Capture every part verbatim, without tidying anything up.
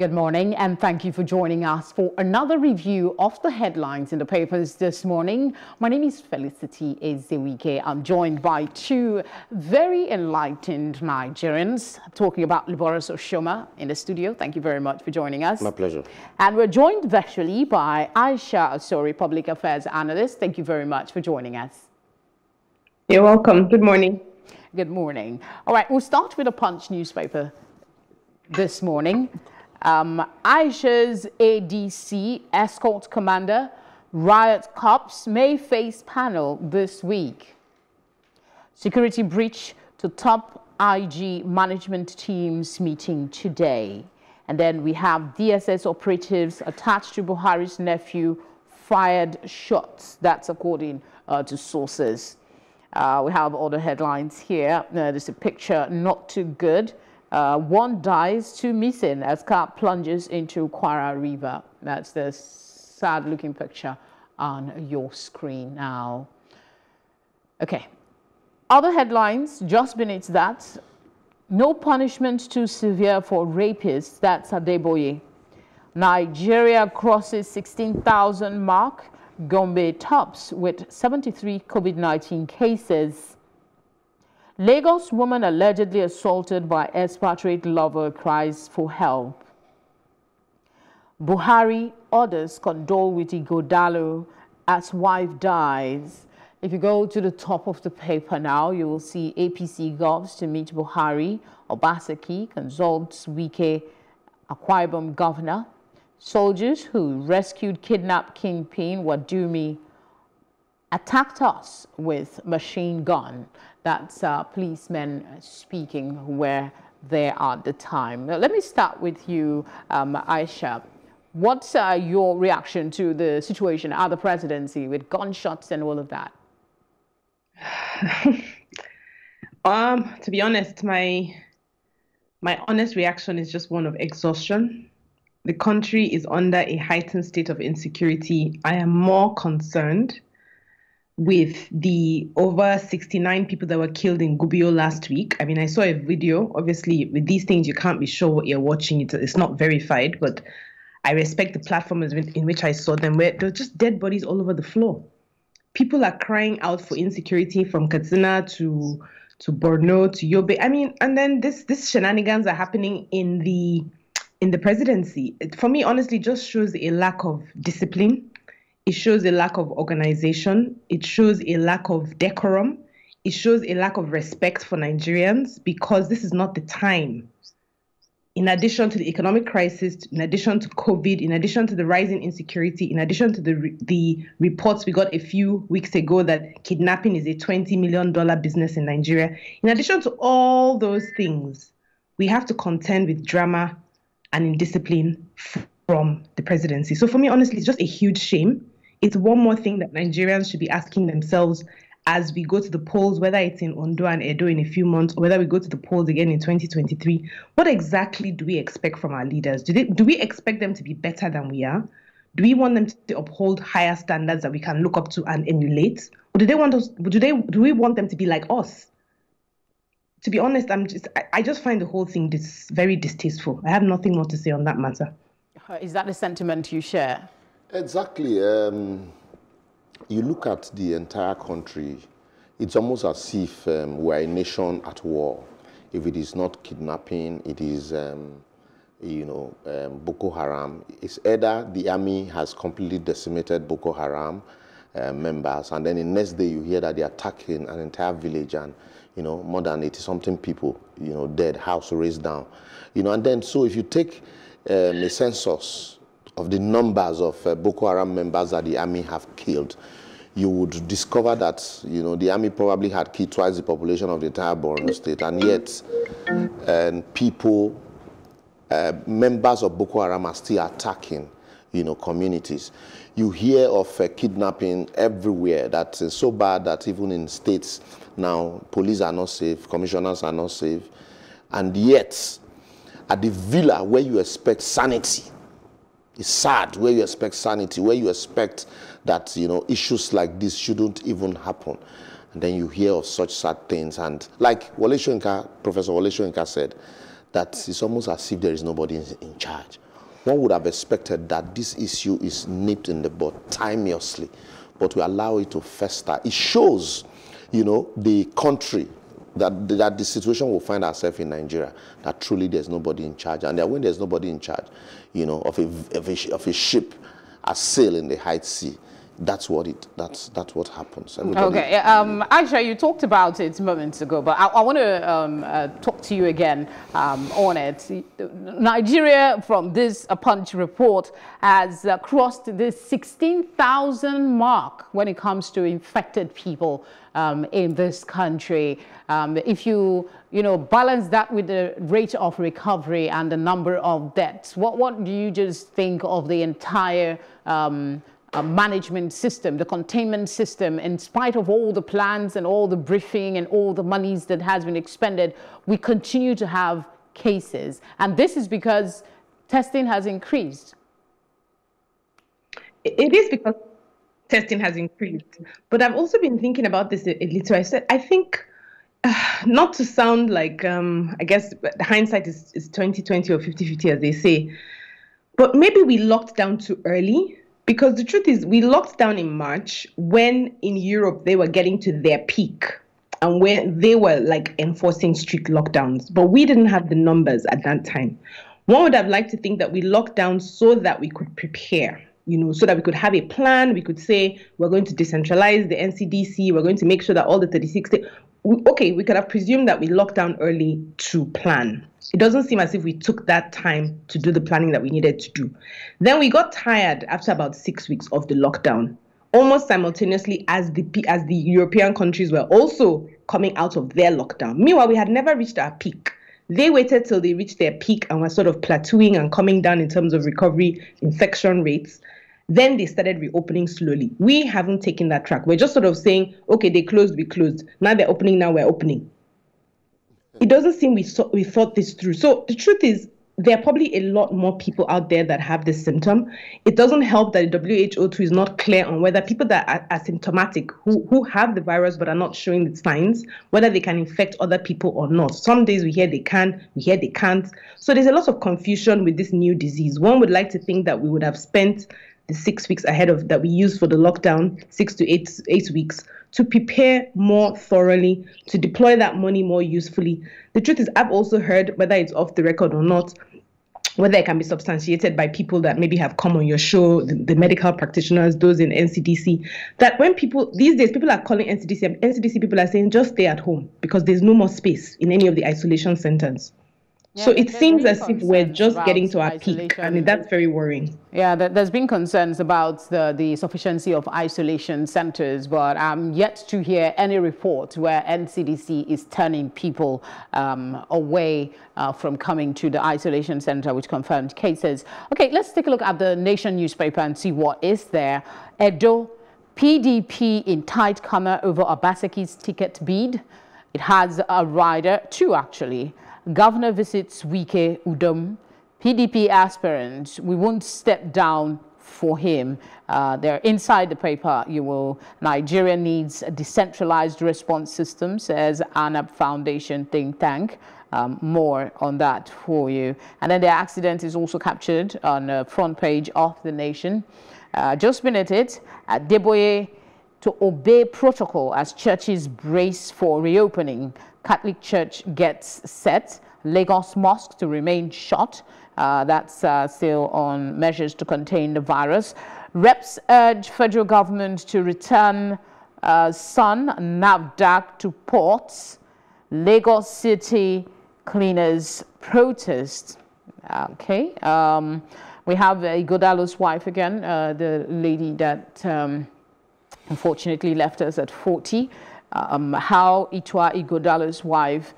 Good morning and thank you for joining us for another review of the headlines in the papers this morning. My name is Felicity Ezewuike. I'm joined by two very enlightened Nigerians talking about Liborous Oshomah in the studio. Thank you very much for joining us. My pleasure. And we're joined virtually by Ayisha Osori, Public Affairs Analyst. Thank you very much for joining us. You're welcome. Good morning. Good morning. All right, we'll start with a Punch newspaper this morning. Um, Ayisha's A D C escort commander, riot cops may face panel this week. Security breach to top I G management teams meeting today. And then we have D S S operatives attached to Buhari's nephew fired shots. That's according uh, to sources. Uh, we have all the headlines here. Uh, there's a picture not too good. Uh, one dies, two missing as car plunges into Kwara River. That's the sad-looking picture on your screen now. Okay. Other headlines, just beneath that. No punishment too severe for rapists. That's Adeboye. Nigeria crosses sixteen thousand mark. Gombe tops with seventy-three COVID nineteen cases. Lagos woman allegedly assaulted by expatriate lover cries for help. Buhari orders condole with Ighodalo as wife dies. If you go to the top of the paper now, you will see A P C govs to meet Buhari. Obaseki consults Wike, Akwa Ibom governor. Soldiers who rescued kidnapped kingpin Wadumi attacked us with machine gun. That's uh, policemen speaking where they are at the time. Now, let me start with you, um, Ayisha. What's uh, your reaction to the situation at the presidency with gunshots and all of that? um, to be honest, my, my honest reaction is just one of exhaustion. The country is under a heightened state of insecurity. I am more concerned with the over sixty-nine people that were killed in Gubio last week. I mean, I saw a video. Obviously, with these things, you can't be sure what you're watching. It's not verified, but I respect the platform in which I saw them, where there were just dead bodies all over the floor. People are crying out for insecurity from Katsina to to Borno to Yobe. I mean, and then this this shenanigans are happening in the in the presidency. It, for me, honestly, just shows a lack of discipline. It shows a lack of organization. It shows a lack of decorum. It shows a lack of respect for Nigerians, because this is not the time. In addition to the economic crisis, in addition to COVID, in addition to the rising insecurity, in addition to the, the reports we got a few weeks ago that kidnapping is a twenty million dollar business in Nigeria, in addition to all those things, we have to contend with drama and indiscipline from the presidency. So for me, honestly, it's just a huge shame. It's one more thing that Nigerians should be asking themselves as we go to the polls, whether it's in Ondo and Edo in a few months, or whether we go to the polls again in twenty twenty-three. What exactly do we expect from our leaders? Do, they, do we expect them to be better than we are? Do we want them to uphold higher standards that we can look up to and emulate? Or do they want us? Do they? Do we want them to be like us? To be honest, I'm just. I, I just find the whole thing dis, very distasteful. I have nothing more to say on that matter. Is that the sentiment you share? Exactly. Um, you look at the entire country, it's almost as if um, we're a nation at war. If it is not kidnapping, it is, um, you know, um, Boko Haram. It's either the army has completely decimated Boko Haram uh, members, and then the next day you hear that they're attacking an entire village and, you know, more than eighty something people, you know, dead, house razed down. You know, and then, so if you take um, a census of the numbers of uh, Boko Haram members that the army have killed, you would discover that, you know, the army probably had killed twice the population of the entire Borno state, and yet um, people, uh, members of Boko Haram are still attacking, you know, communities. You hear of uh, kidnapping everywhere. That's uh, so bad that even in states now, police are not safe, commissioners are not safe, and yet at the villa where you expect sanity, it's sad, where you expect sanity, where you expect that, you know, issues like this shouldn't even happen. And then you hear of such sad things. And like Wole Soyinka, Professor Wole Soyinka said, that it's almost as if there is nobody in charge. One would have expected that this issue is nipped in the bud timeously, but we allow it to fester. It shows, you know, the country, that, that the situation will find ourselves in Nigeria, that truly there's nobody in charge. And that when there's nobody in charge, you know, of a, of a, of a ship a sail in the high sea, that's what it, that's, that's what happens. Everybody, okay, um, Ayisha, you talked about it moments ago, but I, I want to um, uh, talk to you again um, on it. Nigeria, from this Punch report, has uh, crossed the sixteen thousand mark when it comes to infected people um, in this country. Um, if you, you know, balance that with the rate of recovery and the number of deaths, what, what do you just think of the entire um, Uh, management system, the containment system? In spite of all the plans and all the briefing and all the monies that has been expended, we continue to have cases. And this is because testing has increased. It is because testing has increased. But I've also been thinking about this a little. I said, I think, uh, not to sound like, um, I guess, but hindsight is twenty twenty or fifty fifty, as they say, but maybe we locked down too early. Because the truth is, we locked down in March when in Europe they were getting to their peak and when they were like enforcing strict lockdowns. But we didn't have the numbers at that time. One would have liked to think that we locked down so that we could prepare, you know, so that we could have a plan. We could say, we're going to decentralize the N C D C. We're going to make sure that all the thirty-six states. Okay, we could have presumed that we locked down early to plan. It doesn't seem as if we took that time to do the planning that we needed to do. Then we got tired after about six weeks of the lockdown, almost simultaneously as the as the European countries were also coming out of their lockdown. Meanwhile, we had never reached our peak. They waited till they reached their peak and were sort of plateauing and coming down in terms of recovery, infection rates. Then they started reopening slowly. We haven't taken that track. We're just sort of saying, okay, they closed, we closed. Now they're opening, now we're opening. It doesn't seem we saw, we thought this through. So the truth is, there are probably a lot more people out there that have this symptom. It doesn't help that the W H O too is not clear on whether people that are asymptomatic, who, who have the virus but are not showing the signs, whether they can infect other people or not. Some days we hear they can, we hear they can't. So there's a lot of confusion with this new disease. One would like to think that we would have spent the six weeks ahead of that we used for the lockdown, six to eight, eight weeks, to prepare more thoroughly, to deploy that money more usefully. The truth is, I've also heard, whether it's off the record or not, whether it can be substantiated by people that maybe have come on your show, the, the medical practitioners, those in N C D C, that when people, these days, people are calling N C D C, N C D C people are saying, just stay at home, because there's no more space in any of the isolation centers. Yeah, so it seems as if we're just getting to our isolation. Peak. I mean, that's very worrying. Yeah, there's been concerns about the, the sufficiency of isolation centers, but I'm yet to hear any report where N C D C is turning people um, away uh, from coming to the isolation center, which confirmed cases. Okay, let's take a look at the Nation newspaper and see what is there. Edo, P D P in tight corner over Obaseki's ticket bid. It has a rider, two actually. Governor visits Wike Udom. P D P aspirants, we won't step down for him. Uh, they're inside the paper. You will. Nigeria needs a decentralized response system, says ANAP Foundation think tank. Um, more on that for you. And then the accident is also captured on the front page of the Nation. Uh, just been at it. Adeboye to obey protocol as churches brace for reopening. Catholic Church gets set. Lagos mosque to remain shut. Uh, that's uh, still on measures to contain the virus. Reps urge federal government to return uh, sun, NAFDAC to ports. Lagos City cleaners protest. Okay. Um, we have uh, Ighodalo's wife again, uh, the lady that um, unfortunately left us at forty. Um, how Ituah Ighodalo's wife,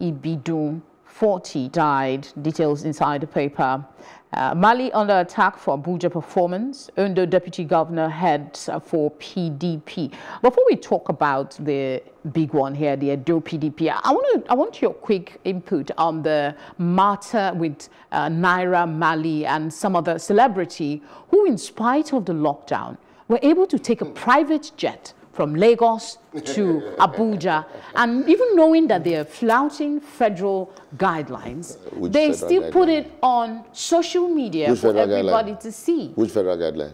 Ibidun, forty, died. Details inside the paper. Uh, Mali under attack for Abuja performance. Ondo deputy governor heads for P D P. Before we talk about the big one here, the Edo P D P, I want to, I want your quick input on the matter with uh, Naira Marley and some other celebrity who, in spite of the lockdown, were able to take a private jet from Lagos to Abuja, and even knowing that they are flouting federal guidelines, Which they still guideline? put it on social media Which for everybody guideline? to see. Which federal guideline?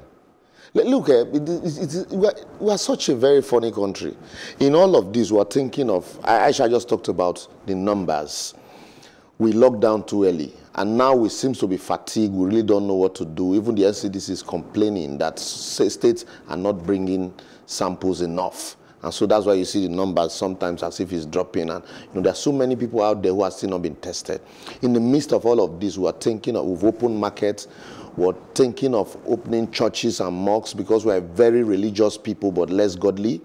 Look, it, it, it, we, are, we are such a very funny country. In all of this, we are thinking of, Ayesha just talked about the numbers. We locked down too early, and now we seem to be fatigued. We really don't know what to do. Even the N C D C is complaining that states are not bringing samples enough. And so that's why you see the numbers sometimes as if it's dropping. And you know, there are so many people out there who are still not being tested. In the midst of all of this, we are thinking of we've opened markets. We're thinking of opening churches and mosques because we're very religious people but less godly.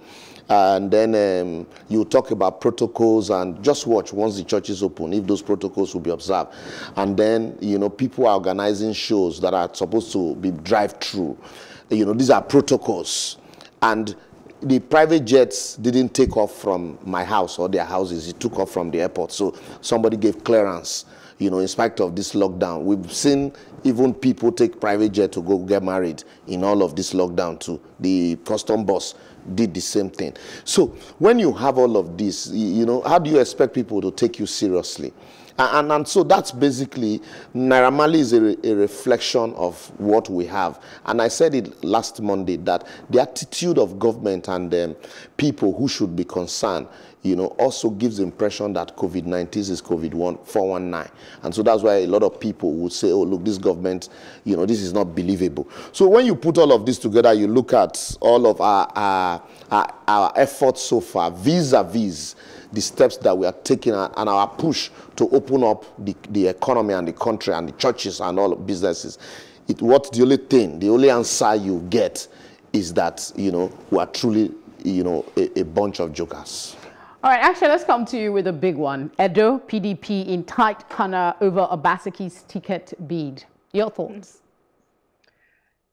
And then um, you talk about protocols, and just watch once the churches open, if those protocols will be observed. And then, you know, people are organizing shows that are supposed to be drive-through. You know, these are protocols. And the private jets didn't take off from my house or their houses. It took off from the airport. So somebody gave clearance, you know, in spite of this lockdown. We've seen even people take private jet to go get married in all of this lockdown too. The custom boss did the same thing. So when you have all of this, you know, how do you expect people to take you seriously? And, and, and so that's basically, Naira Marley is a, a reflection of what we have. And I said it last Monday that the attitude of government and um, people who should be concerned, you know, also gives the impression that COVID nineteen is COVID four nineteen. And so that's why a lot of people would say, oh, look, this government, you know, this is not believable. So when you put all of this together, you look at all of our, our, our, our efforts so far vis-a-vis the steps that we are taking and our push to open up the, the economy and the country and the churches and all businesses. It, what's the only thing, the only answer you get is that, you know, we are truly, you know, a, a bunch of jokers. All right, actually, let's come to you with a big one. Edo, P D P in tight corner over Obaseki's ticket bid. Your thoughts?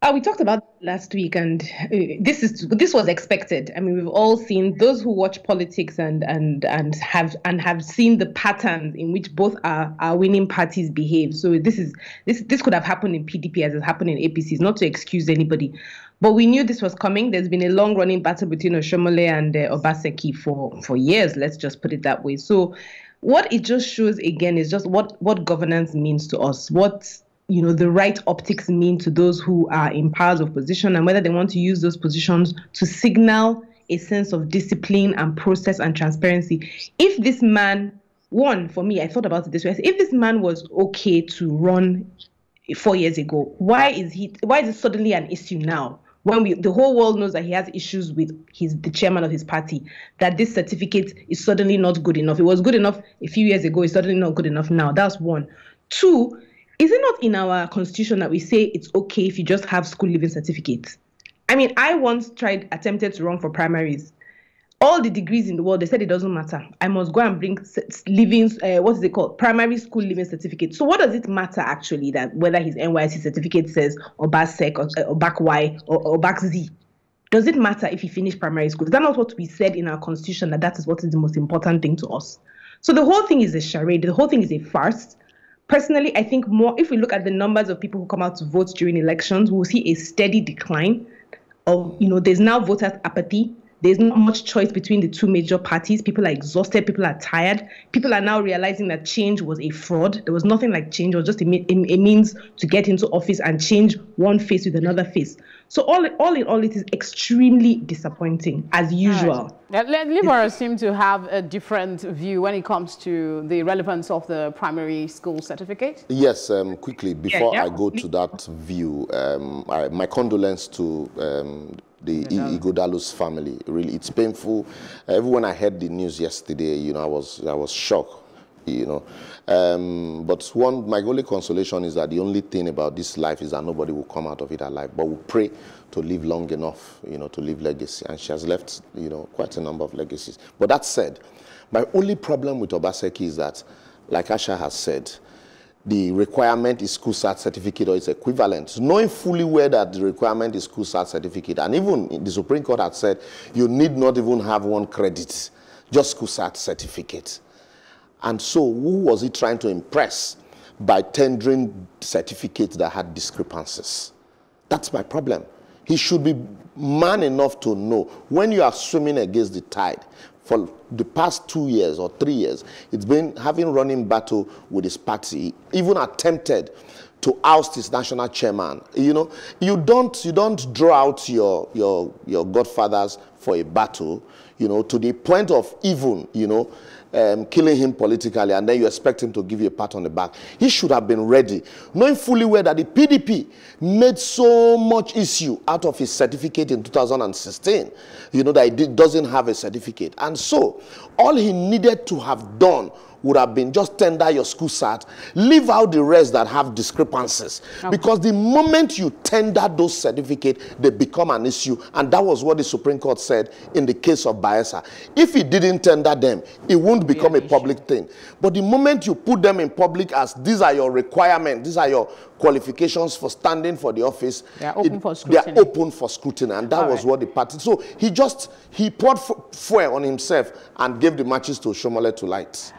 Uh, we talked about last week, and uh, this is this was expected. I mean, we've all seen those who watch politics and and and have and have seen the patterns in which both our, our winning parties behave. So this is this this could have happened in P D P as it happened in A P C. It's not to excuse anybody. But we knew this was coming. There's been a long-running battle between Oshiomhole and uh, Obaseki for, for years, let's just put it that way. So what it just shows, again, is just what, what governance means to us, what you know the right optics mean to those who are in powers of position, and whether they want to use those positions to signal a sense of discipline and process and transparency. If this man, one, for me, I thought about it this way, if this man was okay to run four years ago, why is, he, why is it suddenly an issue now? When we, the whole world knows that he has issues with his, the chairman of his party, that this certificate is suddenly not good enough. It was good enough a few years ago. It's suddenly not good enough now. That's one. Two, is it not in our constitution that we say it's okay if you just have school leaving certificates? I mean, I once tried, attempted to run for primaries. All the degrees in the world, they said it doesn't matter. I must go and bring leaving, uh, what is it called? Primary school leaving certificate. So what does it matter actually that whether his N Y S C certificate says or back sec or, or back Y or, or back Z? Does it matter if he finished primary school? Is that not what we said in our constitution, that that is what is the most important thing to us? So the whole thing is a charade. The whole thing is a farce. Personally, I think more, if we look at the numbers of people who come out to vote during elections, we'll see a steady decline of, you know, there's now voters' apathy. There's not much choice between the two major parties. People are exhausted. People are tired. People are now realizing that change was a fraud. There was nothing like change. It was just a, a, a means to get into office and change one face with another face. So all, all in all, it is extremely disappointing, as usual. Right. Liborous seem to have a different view when it comes to the relevance of the primary school certificate. Yes, um, quickly, before yeah, yeah. I go to that view, um, I, my condolence to... Um, the Ighodalo's family. Really, it's painful. Even when I heard the news yesterday, you know, I was, I was shocked, you know. Um, but one, my only consolation is that the only thing about this life is that nobody will come out of it alive. But we pray to live long enough, you know, to leave legacy. And she has left, you know, quite a number of legacies. But that said, my only problem with Obaseki is that, like Asha has said, the requirement is school cert certificate or its equivalent. Knowing fully well that the requirement is school cert certificate, and even the Supreme Court had said you need not even have one credit, just school cert certificate. And so who was he trying to impress by tendering certificates that had discrepancies? That's my problem. He should be man enough to know when you are swimming against the tide. For the past two years or three years, it's been having running battle with his party, even attempted to oust his national chairman. You know, you don't, you don't draw out your, your, your godfathers for a battle, you know, to the point of even, you know, um, killing him politically, and then you expect him to give you a pat on the back. He should have been ready, knowing fully well that the P D P made so much issue out of his certificate in two thousand sixteen, you know, that he doesn't have a certificate. And so all he needed to have done would have been just tender your school cert, leave out the rest that have discrepancies. Okay. Because the moment you tender those certificates, they become an issue. And that was what the Supreme Court said in the case of Bayelsa. If he didn't tender them, it won't become a public thing. But the moment you put them in public as these are your requirements, these are your qualifications for standing for the office, they are open, it, for, scrutiny. They are open for scrutiny. And that All was right. what the party... So he just, he poured fuel on himself and gave the matches to Oshiomhole to light.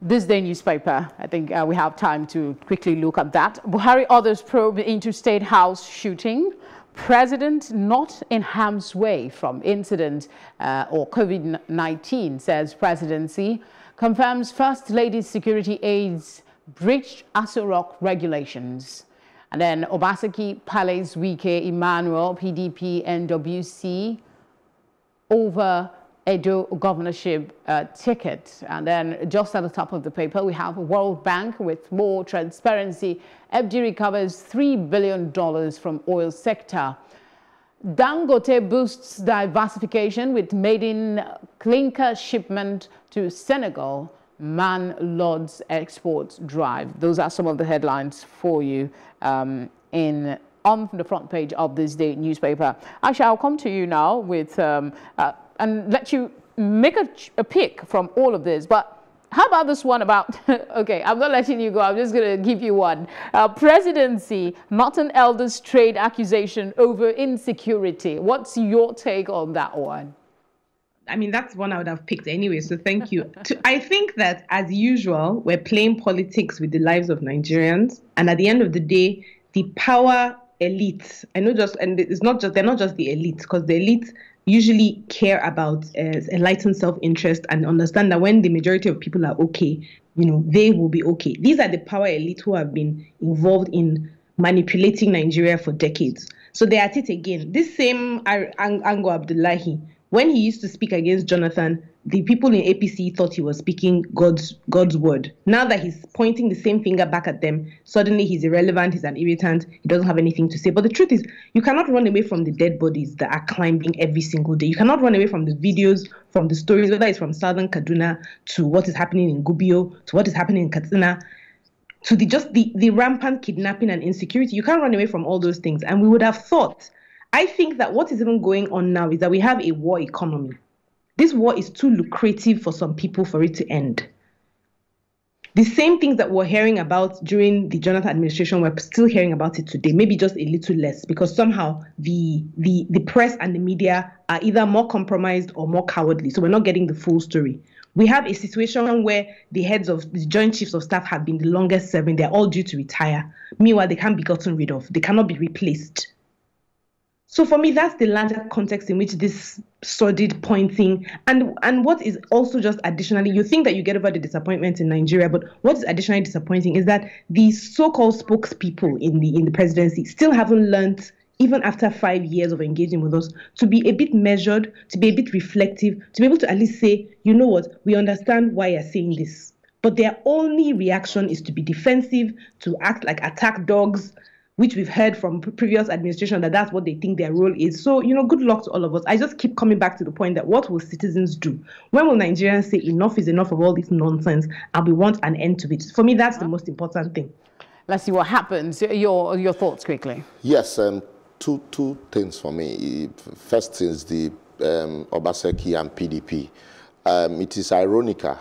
This Day newspaper, I think uh, we have time to quickly look at that. Buhari others probe into State House shooting. President not in harm's way from incident uh, or COVID nineteen, says presidency. Confirms First Lady's security aides breached Aso Rock regulations. And then Obaseki, Palace, Wike, Emmanuel, P D P, N W C over Edo governorship uh, ticket. And then just at the top of the paper, we have World Bank with more transparency. F D recovers three billion dollars from oil sector. Dangote boosts diversification with maiden clinker shipment to Senegal. Man Lord's exports drive. Those are some of the headlines for you um, in on the front page of This Day newspaper. Actually, I'll come to you now with... Um, uh, and let you make a, a pick from all of this. But how about this one about, okay, I'm not letting you go. I'm just going to give you one. Uh, presidency, not an elder's trade accusation over insecurity. What's your take on that one? I mean, that's one I would have picked anyway, so thank you. to, I think that, as usual, we're playing politics with the lives of Nigerians. And at the end of the day, the power elites, I know just, and it's not just, they're not just the elites, because the elites usually care about uh, enlightened self-interest and understand that when the majority of people are okay, you know, they will be okay. These are the power elite who have been involved in manipulating Nigeria for decades. So they're at it again. This same Ango Abdullahi, when he used to speak against Jonathan, the people in A P C thought he was speaking God's God's word. Now that he's pointing the same finger back at them, suddenly he's irrelevant, he's an irritant, he doesn't have anything to say. But the truth is, you cannot run away from the dead bodies that are climbing every single day. You cannot run away from the videos, from the stories, whether it's from southern Kaduna to what is happening in Gubio, to what is happening in Katsina, to the, just the, the rampant kidnapping and insecurity. You can't run away from all those things. And we would have thought, I think that what is even going on now is that we have a war economy. This war is too lucrative for some people for it to end. The same things that we're hearing about during the Jonathan administration, we're still hearing about it today, maybe just a little less, because somehow the, the, the press and the media are either more compromised or more cowardly. So we're not getting the full story. We have a situation where the heads of the Joint Chiefs of Staff have been the longest serving. They're all due to retire. Meanwhile, they can't be gotten rid of. They cannot be replaced. So for me, that's the larger context in which this sordid pointing and and what is also just additionally, you think that you get over the disappointment in Nigeria, but what is additionally disappointing is that the so-called spokespeople in the in the presidency still haven't learned, even after five years of engaging with us, to be a bit measured, to be a bit reflective, to be able to at least say, you know what, we understand why you're saying this. But their only reaction is to be defensive, to act like attack dogs, which we've heard from previous administration that that's what they think their role is. So, you know, good luck to all of us. I just keep coming back to the point that what will citizens do? When will Nigerians say enough is enough of all this nonsense and we want an end to it? For me, that's the most important thing. Let's see what happens. Your, your thoughts quickly. Yes, um, two, two things for me. First is the um, Obaseki and P D P. Um, it is ironical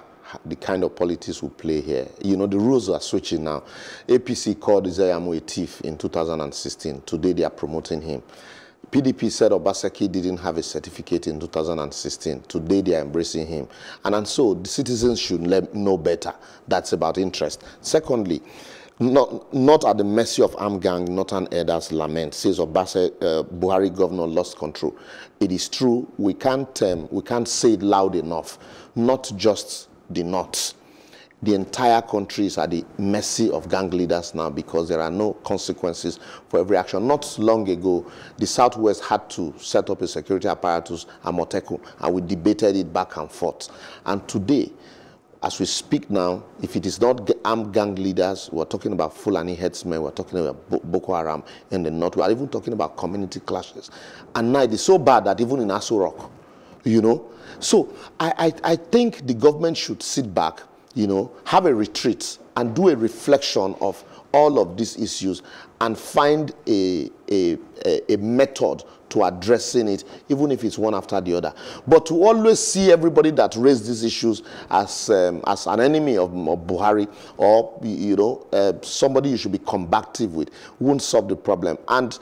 the kind of politics we play here. You know, the rules are switching now. A P C called Izeyamu a thief in two thousand sixteen. Today they are promoting him. P D P said Obaseki didn't have a certificate in two thousand sixteen. Today they are embracing him. And, and so the citizens should know better. That's about interest. Secondly, Not, not at the mercy of armed gang, northern elders lament, says Obase, uh, Buhari governor lost control. It is true, we can't, um, we can't say it loud enough, not just the north. The entire country is at the mercy of gang leaders now because there are no consequences for every action. Not long ago, the Southwest had to set up a security apparatus, Amoteku, and we debated it back and forth. And today, as we speak now, if it is not armed gang leaders, we're talking about Fulani headsmen, we're talking about Boko Haram in the north, we're even talking about community clashes. And now it is so bad that even in Aso Rock, you know. So I, I, I think the government should sit back, you know, have a retreat and do a reflection of all of these issues and find a, a, a, a method to addressing it, even if it's one after the other. But to always see everybody that raised these issues as um, as an enemy of, of Buhari, or you know uh, somebody you should be combative with, won't solve the problem. And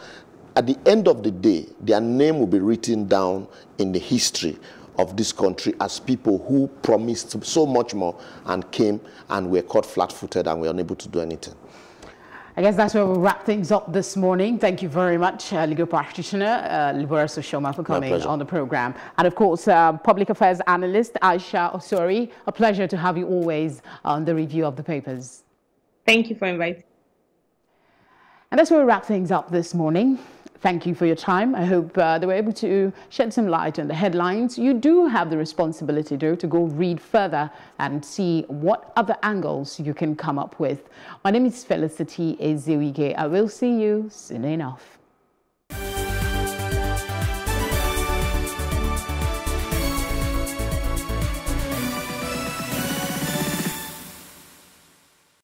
at the end of the day, their name will be written down in the history of this country as people who promised so much more and came and were caught flat-footed and were unable to do anything. I guess that's where we'll wrap things up this morning. Thank you very much, uh, legal practitioner, uh, Liborous Oshomah, for coming on the program. And of course, uh, public affairs analyst, Ayisha Osori, a pleasure to have you always on the review of the papers. Thank you for inviting me. And that's where we wrap things up this morning. Thank you for your time. I hope uh, they were able to shed some light on the headlines. You do have the responsibility, though, to go read further and see what other angles you can come up with. My name is Felicity Ezewuike. I will see you soon enough.